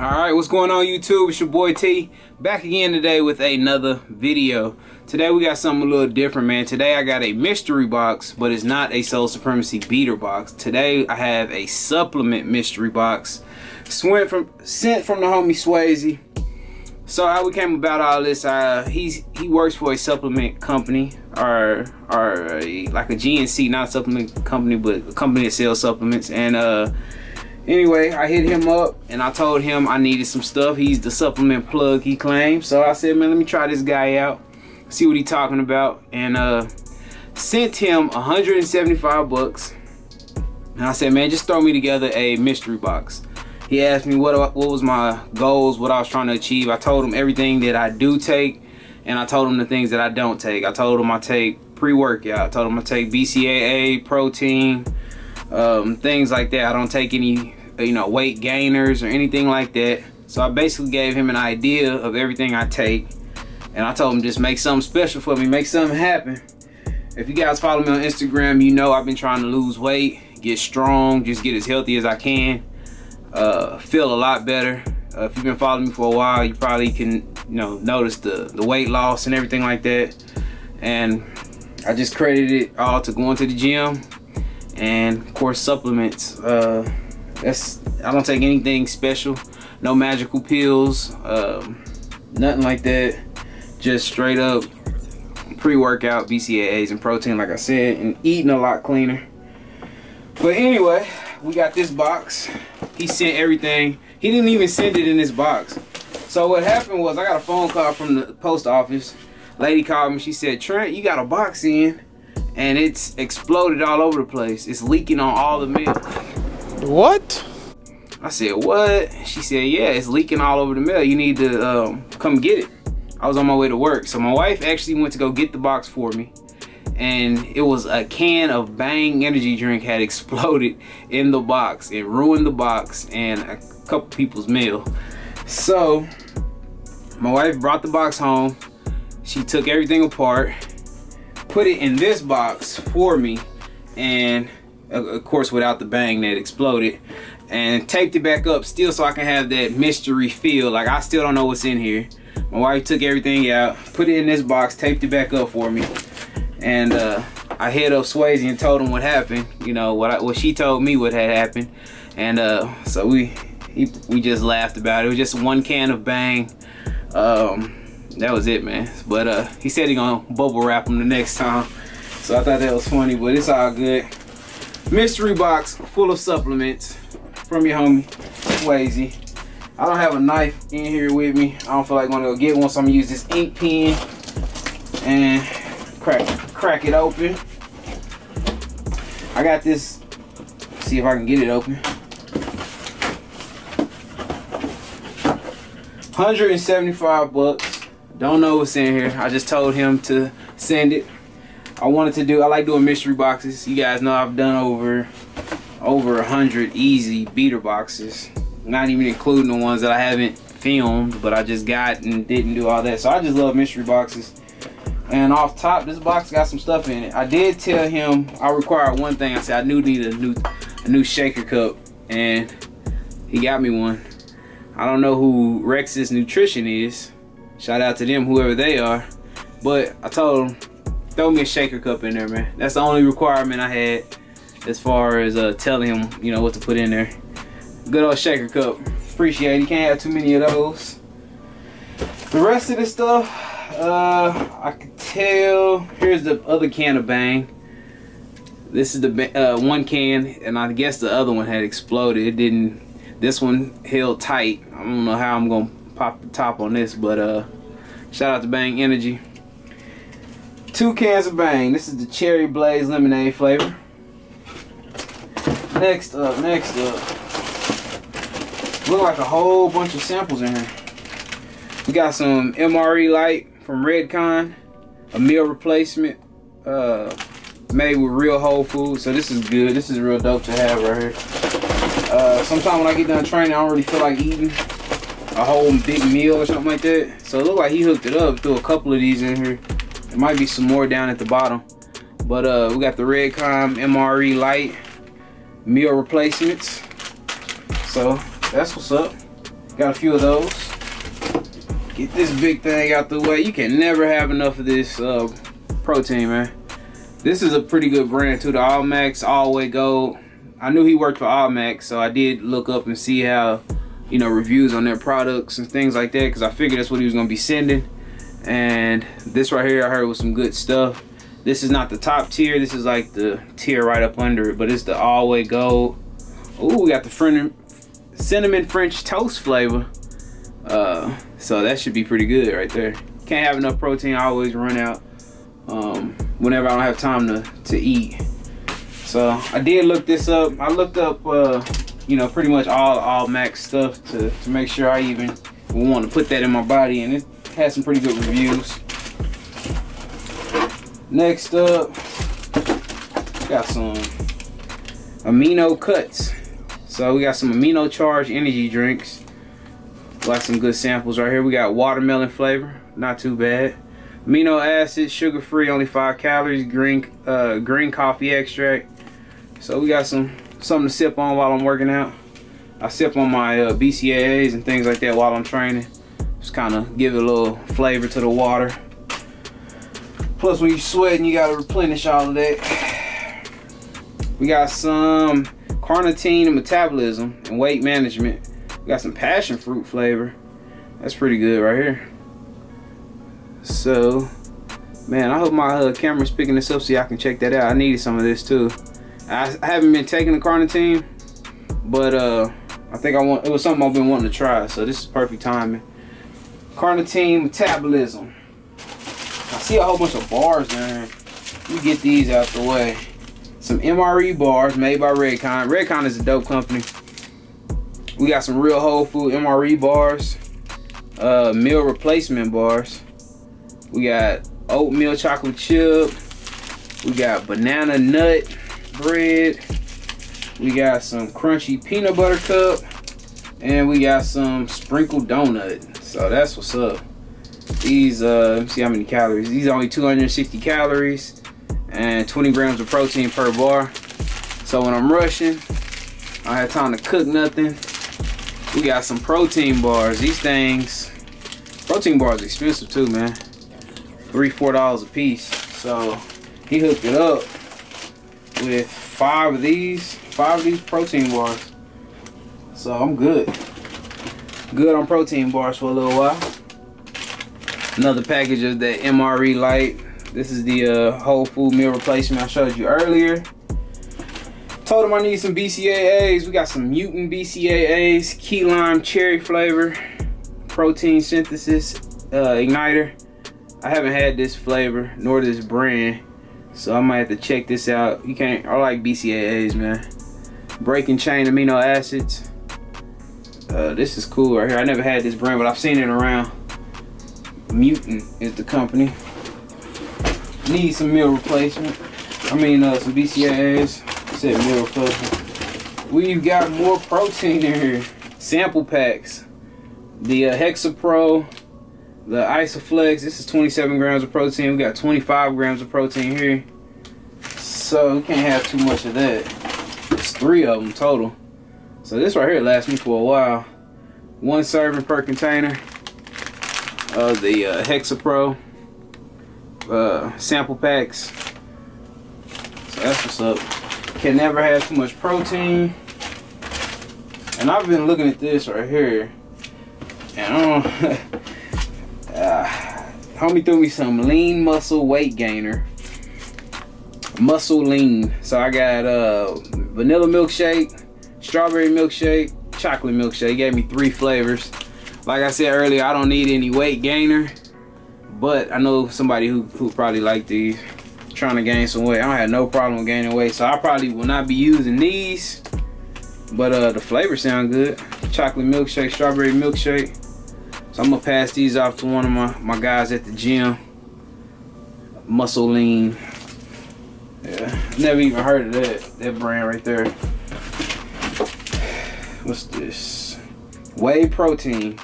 Alright, what's going on YouTube? It's your boy T, back again today with another video. Today we got something a little different, man. Today I got a mystery box, but it's not a Soul Supremacy beater box. Today I have a supplement mystery box sent from the homie Swayze. So how we came about all this, he works for a supplement company, or like a GNC, not a supplement company, but a company that sells supplements. And anyway, I hit him up and I told him I needed some stuff. He's the supplement plug, he claims. So I said, man, let me try this guy out, see what he's talking about. And sent him 175 bucks. And I said, man, just throw me together a mystery box. He asked me what was my goals, what I was trying to achieve. I told him everything that I do take, and I told him the things that I don't take. I told him I take pre-workout. I told him I take BCAA, protein, things like that. I don't take any, you know, weight gainers or anything like that. So I basically gave him an idea of everything I take, and I told him just make something special for me, make something happen. If you guys follow me on Instagram, you know I've been trying to lose weight, get strong, just get as healthy as I can, feel a lot better. If you've been following me for a while, you probably can, notice the weight loss and everything like that. And I just credited it all to going to the gym. And of course supplements, I don't take anything special, no magical pills, nothing like that, just straight up pre-workout, BCAAs and protein like I said, and eating a lot cleaner. But anyway, we got this box. He sent everything. He didn't even send it in this box. So what happened was I got a phone call from the post office. Lady called me, she said, Trent, you got a box in, and it's exploded all over the place. It's leaking on all the mail. What? I said, what? She said, yeah, it's leaking all over the mail. You need to come get it. I was on my way to work. So my wife actually went to go get the box for me. And it was a can of Bang Energy drink had exploded in the box. It ruined the box and a couple people's mail. So my wife brought the box home. She took everything apart, put it in this box for me, and of course without the bang that exploded, and taped it back up still so I can have that mystery feel, like I still don't know what's in here. My wife took everything out, put it in this box, taped it back up for me, and I hit up Swayze and told him what happened, what she told me what had happened. And so we just laughed about it. It was just one can of Bang. That was it, man. But he said he gonna bubble wrap them the next time, so I thought that was funny. But it's all good. Mystery box full of supplements from your homie Swayze. I don't have a knife in here with me. I don't feel like going to go get one, so I'm gonna use this ink pen and crack it open. I got this. Let's see if I can get it open. 175 bucks. Don't know what's in here. I just told him to send it. I like doing mystery boxes. You guys know I've done over 100 easy beater boxes, not even including the ones that I haven't filmed, but I just got and didn't do all that. So I just love mystery boxes. And off top, this box got some stuff in it. I did tell him I required one thing. I said I need a new shaker cup, and he got me one. I don't know who Rex's Nutrition is. Shout out to them, whoever they are. But I told them, throw me a shaker cup in there, man. That's the only requirement I had as far as telling him, what to put in there. Good old shaker cup. Appreciate it. You can't have too many of those. The rest of this stuff, I can tell. Here's the other can of Bang. This is the one can, and I guess the other one had exploded. It didn't. This one held tight. I don't know how I'm going to pop the top on this, but shout out to Bang Energy. 2 cans of Bang. This is the cherry blaze lemonade flavor. Next up, look like a whole bunch of samples in here. We got some MRE light from Redcon, a meal replacement made with real whole food. So this is good. This is real dope to have right here. Sometimes when I get done training, I don't really feel like eating a whole big meal or something like that. So it looked like he hooked it up, threw a couple of these in here. There might be some more down at the bottom. But we got the Redcon MRE light meal replacements. So that's what's up. Got a few of those. Get this big thing out the way. You can never have enough of this protein, man. This is a pretty good brand too, the ALLMAX, AllWhey Gold. I knew he worked for ALLMAX, so I did look up and see how, you know, reviews on their products and things like that, because I figured that's what he was gonna be sending. And this right here I heard was some good stuff. This is not the top tier, this is like the tier right up under it, but it's the AllWhey Gold. Ooh, we got the cinnamon French toast flavor. So that should be pretty good right there. Can't have enough protein, I always run out whenever I don't have time to eat. So I did look this up. I looked up you know, pretty much all ALLMAX stuff to make sure I even want to put that in my body, and it has some pretty good reviews. Next up, got some amino cuts. So we got some amino charged energy drinks. Got some good samples right here. We got watermelon flavor, not too bad. Amino acids, sugar free, only 5 calories. Green green coffee extract. So we got something to sip on while I'm working out. I sip on my BCAAs and things like that while I'm training. Just kind of give it a little flavor to the water. Plus, when you're sweating, you gotta replenish all of that. We got some carnitine and metabolism and weight management. We got some passion fruit flavor. That's pretty good right here. So, man, I hope my camera's picking this up so y'all can check that out. I needed some of this too. I haven't been taking the carnitine, but I think it was something I've been wanting to try. So this is perfect timing. Carnitine metabolism. I see a whole bunch of bars, man. You get these out the way. Some MRE bars made by Redcon. Redcon is a dope company. We got some real whole food MRE bars, meal replacement bars. We got oatmeal chocolate chip. We got banana nut bread. We got some crunchy peanut butter cup. And we got some sprinkled donut. So that's what's up. These let me see how many calories. These are only 260 calories and 20 grams of protein per bar. So when I'm rushing, I have time to cook nothing. We got some protein bars. These things, protein bars, expensive too, man. $3-4 a piece. So he hooked it up with five of these protein bars. So I'm good on protein bars for a little while. Another package of that MRE light. This is the whole food meal replacement I showed you earlier. Told him I need some BCAAs. We got some Mutant BCAAs, key lime cherry flavor, protein synthesis igniter. I haven't had this flavor nor this brand, so I might have to check this out. You can't. I like BCAAs, man. Breaking chain amino acids. This is cool right here. I never had this brand, but I've seen it around. Mutant is the company. Need some meal replacement. I mean, some BCAAs. I said meal replacement. We've got more protein in here. Sample packs. The Hexapro, the Isoflex. This is 27 grams of protein. We got 25 grams of protein here. So we can't have too much of that. It's 3 of them total. So this right here lasts me for a while. 1 serving per container. The Hexapro sample packs. So that's what's up. Can never have too much protein. And I've been looking at this right here, and I don't homie threw me some lean muscle weight gainer, muscle lean. So I got vanilla milkshake, strawberry milkshake, chocolate milkshake. He gave me 3 flavors. Like I said earlier, I don't need any weight gainer, but I know somebody who probably like these, trying to gain some weight. I don't have no problem gaining weight, so I probably will not be using these, but the flavors sound good. Chocolate milkshake, strawberry milkshake. So I'm gonna pass these off to one of my guys at the gym. Muscle Lean. Yeah, never even heard of that brand right there. What's this? Whey protein.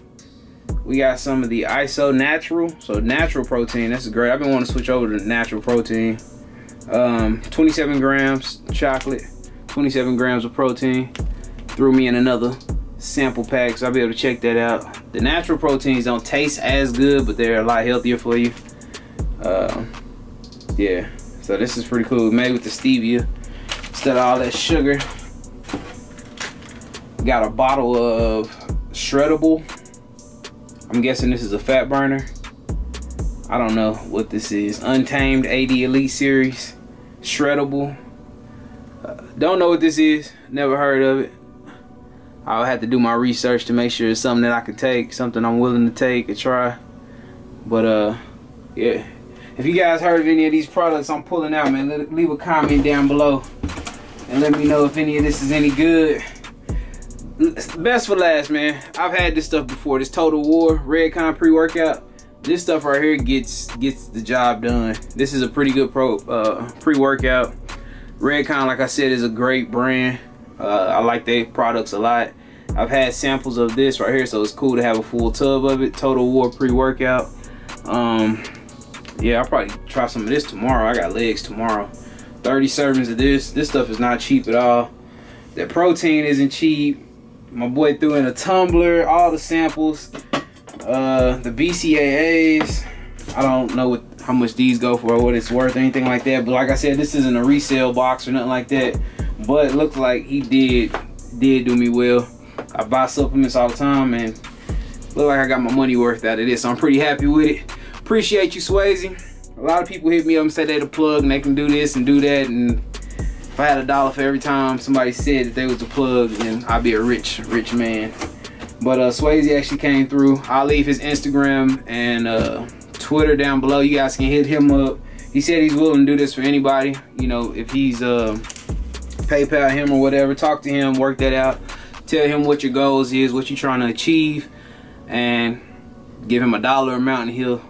We got some of the iso natural, so natural protein. That's great. I've been wanting to switch over to natural protein. 27 grams chocolate, 27 grams of protein. Threw me in another sample pack, so I'll be able to check that out. The natural proteins don't taste as good, but they're a lot healthier for you. Yeah, so this is pretty cool. Made with the stevia instead of all that sugar. Got a bottle of Shreddable. I'm guessing this is a fat burner. I don't know what this is. Untamed AD Elite Series Shreddable. Don't know what this is. Never heard of it. I'll have to do my research to make sure it's something that I can take, something I'm willing to take and try. But yeah, if you guys heard of any of these products I'm pulling out, man, leave a comment down below and let me know if any of this is any good. Best for last, man. I've had this stuff before. This Total War Redcon pre-workout. This stuff right here gets the job done. This is a pretty good pre-workout. Redcon, like I said, is a great brand. I like their products a lot. I've had samples of this right here, so it's cool to have a full tub of it. Total War pre-workout. Yeah, I'll probably try some of this tomorrow. I got legs tomorrow. 30 servings of this. This stuff is not cheap at all. That protein isn't cheap. My boy threw in a tumbler, all the samples, the BCAAs. I don't know how much these go for or what it's worth or anything like that, but like I said, this isn't a resale box or nothing like that. But it looked like he did do me well. I buy supplements all the time and look like I got my money worth out of this, so I'm pretty happy with it. Appreciate you, Swayze. A lot of people hit me up and say they the plug and they can do this and do that, and if I had $1 for every time somebody said that they was the plug, then I'd be a rich man. But Swayze actually came through. I'll leave his Instagram and Twitter down below. You guys can hit him up. He said he's willing to do this for anybody. You know, if he's PayPal him or whatever, talk to him, work that out. Tell him what your goals is, what you're trying to achieve, and give him $1 amount and he'll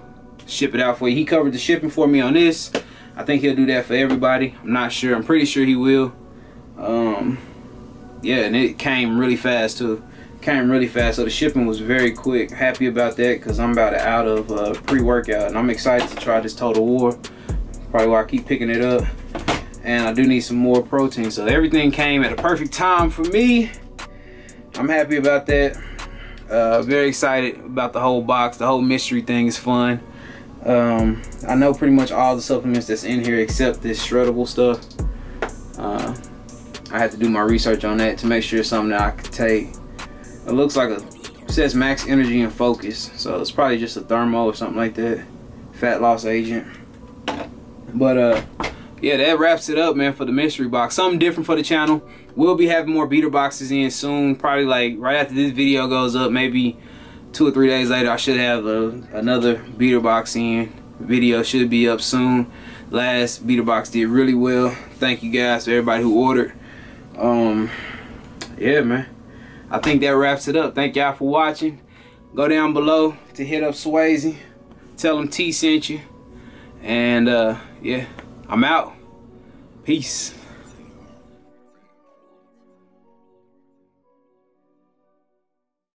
ship it out for you. He covered the shipping for me on this. I think he'll do that for everybody. I'm not sure. I'm pretty sure he will. Yeah, and it came really fast too. Came really fast, so the shipping was very quick. Happy about that because I'm about out of pre-workout, and I'm excited to try this Total War. Probably why I keep picking it up. And I do need some more protein, so everything came at a perfect time for me. I'm happy about that. Very excited about the whole box. The whole mystery thing is fun. I know pretty much all the supplements that's in here except this Shreddable stuff. I have to do my research on that to make sure it's something that I could take. It looks like it says max energy and focus, so it's probably just a thermo or something like that, fat loss agent. But yeah, that wraps it up, man, for the mystery box. Something different for the channel. We'll be having more beater boxes in soon, probably like right after this video goes up, maybe 2 or 3 days later. I should have another beater box in. Video should be up soon. Last beater box did really well. Thank you guys for everybody who ordered. Yeah, man, I think that wraps it up. Thank y'all for watching. Go down below to hit up Swayze, tell him T sent you, and yeah, I'm out. Peace.